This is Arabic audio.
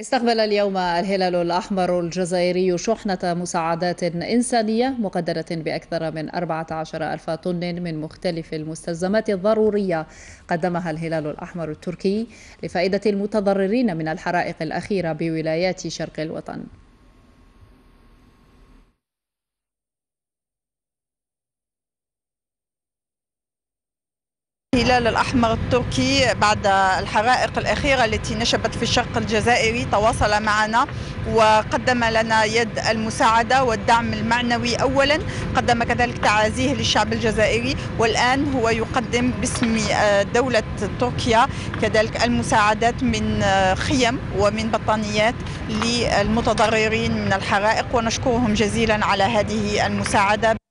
استقبل اليوم الهلال الأحمر الجزائري شحنة مساعدات إنسانية مقدرة بأكثر من 14,000 طن من مختلف المستلزمات الضرورية قدمها الهلال الأحمر التركي لفائدة المتضررين من الحرائق الأخيرة بولايات شرق الوطن. الهلال الأحمر التركي بعد الحرائق الأخيرة التي نشبت في الشرق الجزائري تواصل معنا وقدم لنا يد المساعدة والدعم المعنوي. أولا قدم كذلك تعازيه للشعب الجزائري، والآن هو يقدم باسم دولة تركيا كذلك المساعدات من خيم ومن بطانيات للمتضررين من الحرائق، ونشكرهم جزيلا على هذه المساعدة.